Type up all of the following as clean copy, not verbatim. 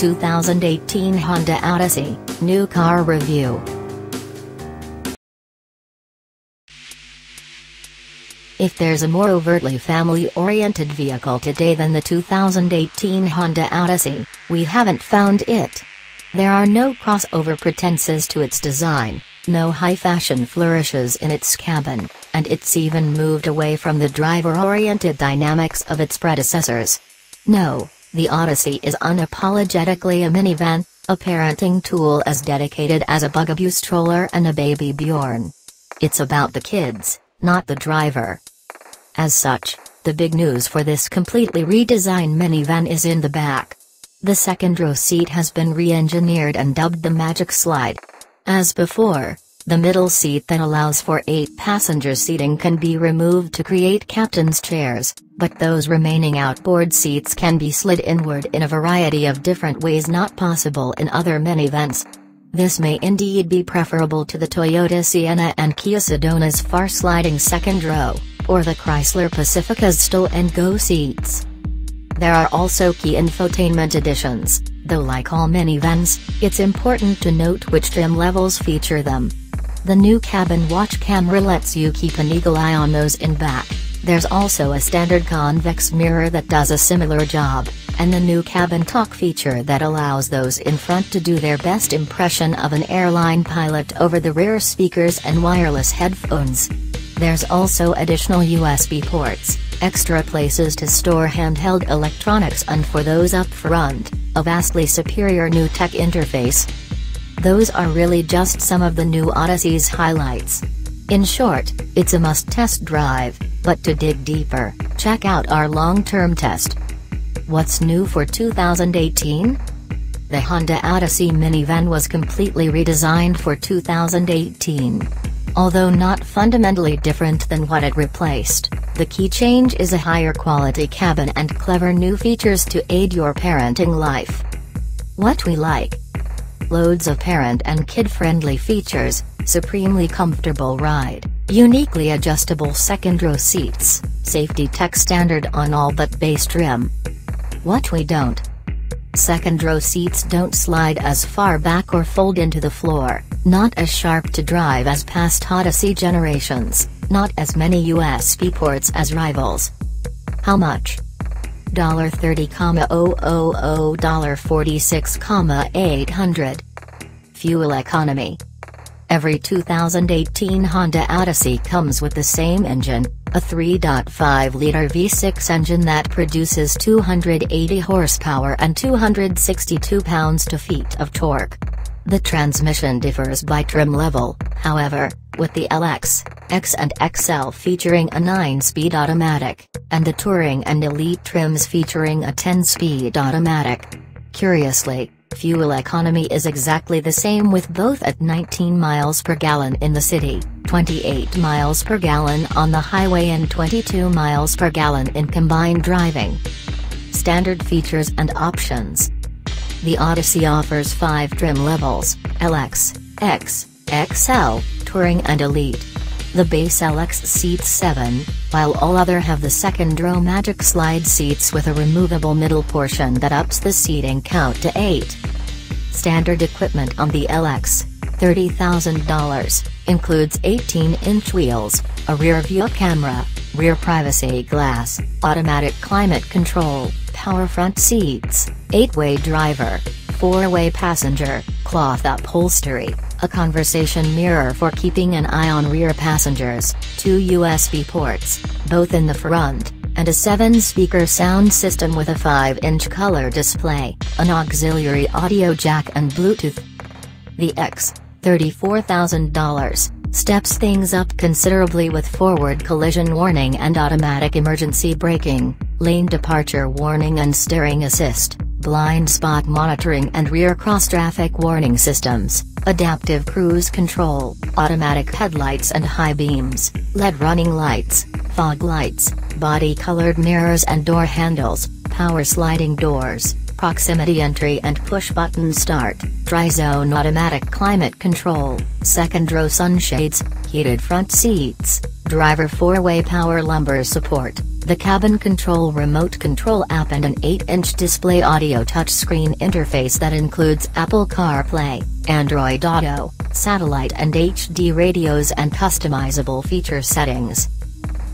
2018 Honda Odyssey, new car review. If there's a more overtly family-oriented vehicle today than the 2018 Honda Odyssey, we haven't found it. There are no crossover pretenses to its design, no high fashion flourishes in its cabin, and it's even moved away from the driver-oriented dynamics of its predecessors. No, the Odyssey is unapologetically a minivan, a parenting tool as dedicated as a Bugaboo stroller and a Baby Bjorn. It's about the kids, not the driver. As such, the big news for this completely redesigned minivan is in the back. The second row seat has been re-engineered and dubbed the Magic Slide. As before, the middle seat that allows for 8 passenger seating can be removed to create captain's chairs, but those remaining outboard seats can be slid inward in a variety of different ways not possible in other minivans. This may indeed be preferable to the Toyota Sienna and Kia Sedona's far-sliding second row, or the Chrysler Pacifica's Stow 'n Go seats. There are also key infotainment additions, though like all minivans, it's important to note which trim levels feature them. The new CabinWatch camera lets you keep an eagle eye on those in back. There's also a standard convex mirror that does a similar job, and the new CabinTalk feature that allows those in front to do their best impression of an airline pilot over the rear speakers and wireless headphones. There's also additional USB ports, extra places to store handheld electronics, and for those up front, a vastly superior new tech interface. Those are really just some of the new Odyssey's highlights. In short, it's a must-test drive, but to dig deeper, check out our long-term test. What's new for 2018? The Honda Odyssey minivan was completely redesigned for 2018. Although not fundamentally different than what it replaced, the key change is a higher quality cabin and clever new features to aid your parenting life. What we like: loads of parent and kid-friendly features, supremely comfortable ride, uniquely adjustable second row seats, safety tech standard on all but base trim. What we don't: second row seats don't slide as far back or fold into the floor, not as sharp to drive as past Odyssey generations, not as many USB ports as rivals. How much? $30,000 $46,800. Fuel economy. Every 2018 Honda Odyssey comes with the same engine, a 3.5-liter V6 engine that produces 280 horsepower and 262 pounds-to-feet of torque. The transmission differs by trim level, however, with the LX, X and XL featuring a 9-speed automatic, and the Touring and Elite trims featuring a 10-speed automatic. Curiously, fuel economy is exactly the same with both at 19 miles per gallon in the city, 28 miles per gallon on the highway and 22 miles per gallon in combined driving. Standard features and options. The Odyssey offers 5 trim levels: LX, X, XL, Touring and Elite. The base LX seats 7, while all other have the second row Magic Slide seats with a removable middle portion that ups the seating count to 8. Standard equipment on the LX, $30,000, includes 18-inch wheels, a rear view camera, rear privacy glass, automatic climate control, power front seats, 8-way driver, 4-way passenger, cloth upholstery, a conversation mirror for keeping an eye on rear passengers, 2 USB ports, both in the front, and a 7-speaker sound system with a 5-inch color display, an auxiliary audio jack and Bluetooth. The X, $34,000. Steps things up considerably with forward collision warning and automatic emergency braking, lane departure warning and steering assist, blind spot monitoring and rear cross-traffic warning systems, adaptive cruise control, automatic headlights and high beams, LED running lights, fog lights, body-colored mirrors and door handles, power sliding doors, proximity entry and push-button start, tri-zone automatic climate control, second-row sunshades, heated front seats, driver 4-way power lumbar support, the cabin control remote control app and an 8-inch display audio touchscreen interface that includes Apple CarPlay, Android Auto, satellite and HD radios and customizable feature settings.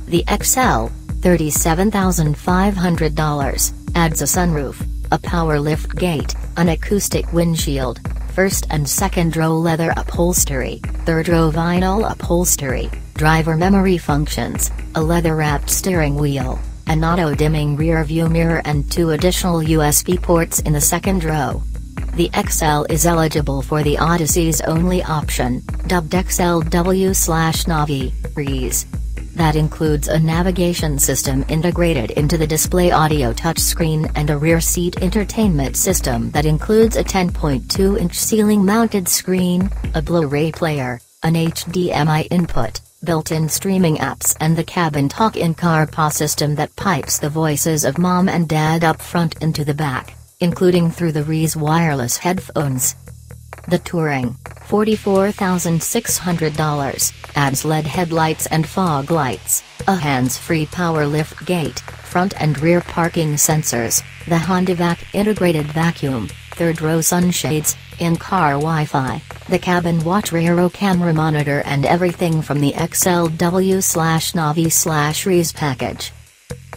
The XL, $37,500, adds a sunroof, a power lift gate, an acoustic windshield, first and second row leather upholstery, third row vinyl upholstery, driver memory functions, a leather-wrapped steering wheel, an auto-dimming rear-view mirror and two additional USB ports in the second row. The XL is eligible for the Odyssey's only option, dubbed XLW/Navi, Reese. That includes a navigation system integrated into the display audio touchscreen and a rear seat entertainment system that includes a 10.2-inch ceiling-mounted screen, a Blu-ray player, an HDMI input, built-in streaming apps and the CabinTalk in-car PA system that pipes the voices of mom and dad up front into the back, including through the Reese wireless headphones. The Touring, $44,600, adds LED headlights and fog lights, a hands-free power lift gate, front and rear parking sensors, the HondaVac integrated vacuum, third-row sunshades, in-car Wi-Fi, the CabinWatch rear camera monitor and everything from the XLW/Navi/Reese package.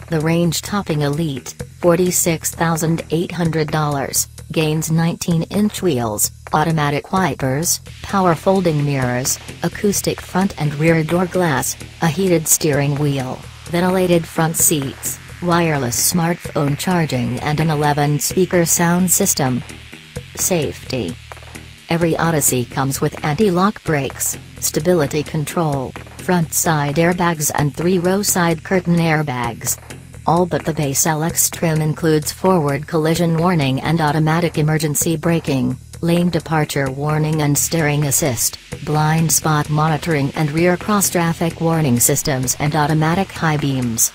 The range-topping Elite, $46,800, gains 19-inch wheels, automatic wipers, power folding mirrors, acoustic front and rear door glass, a heated steering wheel, ventilated front seats, wireless smartphone charging and an 11-speaker sound system. Safety. Every Odyssey comes with anti-lock brakes, stability control, front side airbags and 3-row side curtain airbags. All but the base LX trim includes forward collision warning and automatic emergency braking, lane departure warning and steering assist, blind spot monitoring and rear cross-traffic warning systems and automatic high beams.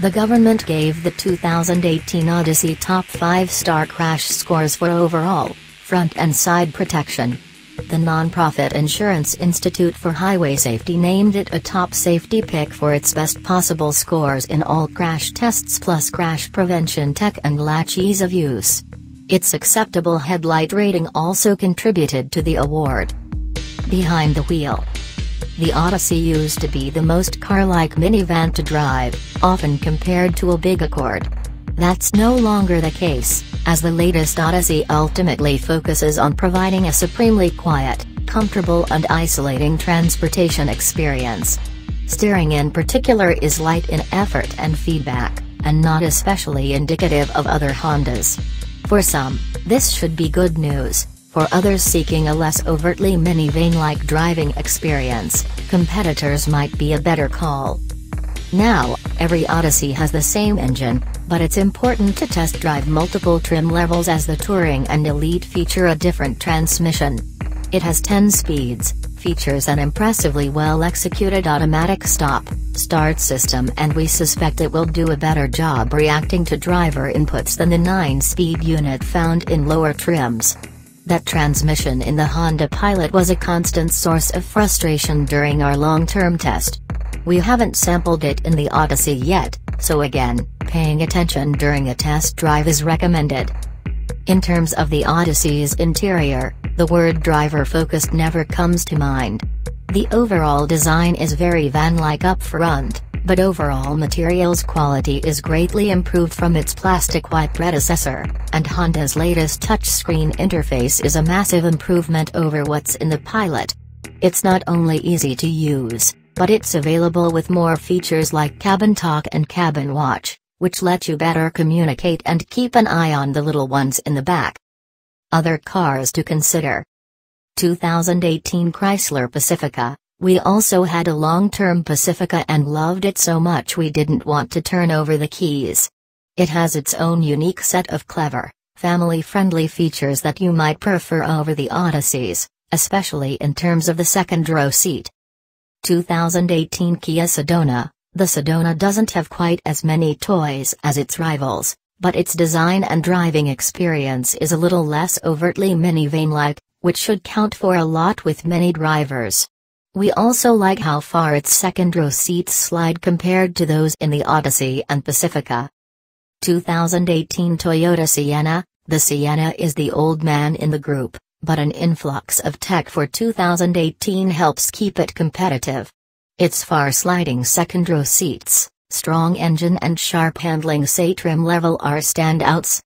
The government gave the 2018 Odyssey top 5-star crash scores for overall, front and side protection. The nonprofit Insurance Institute for Highway Safety named it a top safety pick for its best possible scores in all crash tests plus crash prevention tech and latch ease of use. Its acceptable headlight rating also contributed to the award. Behind the wheel. The Odyssey used to be the most car-like minivan to drive, often compared to a big Accord. That's no longer the case, as the latest Odyssey ultimately focuses on providing a supremely quiet, comfortable and isolating transportation experience. Steering in particular is light in effort and feedback, and not especially indicative of other Hondas. For some, this should be good news. For others seeking a less overtly minivan-like driving experience, competitors might be a better call. Now, every Odyssey has the same engine, but it's important to test drive multiple trim levels as the Touring and Elite feature a different transmission. It has 10 speeds, features an impressively well-executed automatic stop-start system and we suspect it will do a better job reacting to driver inputs than the 9-speed unit found in lower trims. That transmission in the Honda Pilot was a constant source of frustration during our long-term test. We haven't sampled it in the Odyssey yet, so again, paying attention during a test drive is recommended. In terms of the Odyssey's interior, the word driver-focused never comes to mind. The overall design is very van-like up front, but overall materials quality is greatly improved from its plastic white predecessor, and Honda's latest touchscreen interface is a massive improvement over what's in the Pilot. It's not only easy to use, but it's available with more features like CabinTalk and CabinWatch, which let you better communicate and keep an eye on the little ones in the back. Other cars to consider. 2018 Chrysler Pacifica. We also had a long-term Pacifica and loved it so much we didn't want to turn over the keys. It has its own unique set of clever, family-friendly features that you might prefer over the Odysseys, especially in terms of the second-row seat. 2018 Kia Sedona. The Sedona doesn't have quite as many toys as its rivals, but its design and driving experience is a little less overtly minivan-like, which should count for a lot with many drivers. We also like how far its second row seats slide compared to those in the Odyssey and Pacifica. 2018 Toyota Sienna. The Sienna is the old man in the group, but an influx of tech for 2018 helps keep it competitive. Its far-sliding second-row seats, strong engine and sharp handling say trim level are standouts.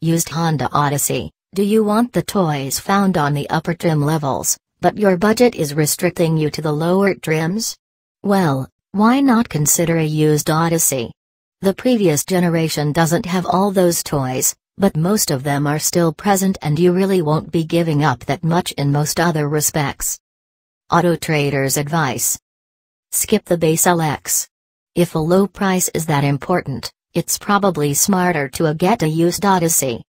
Used Honda Odyssey. Do you want the toys found on the upper trim levels, but your budget is restricting you to the lower trims? Well, why not consider a used Odyssey? The previous generation doesn't have all those toys, but most of them are still present and you really won't be giving up that much in most other respects. Auto Trader's advice. Skip the base LX. If a low price is that important, it's probably smarter to get a used Odyssey.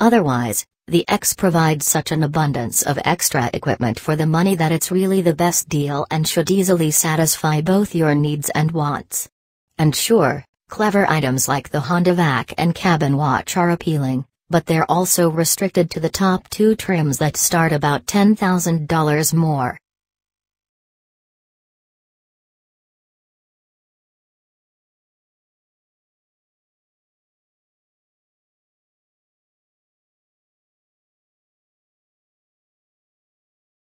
Otherwise, the X provides such an abundance of extra equipment for the money that it's really the best deal and should easily satisfy both your needs and wants. And sure, clever items like the HondaVac and CabinWatch are appealing, but they're also restricted to the top two trims that start about $10,000 more.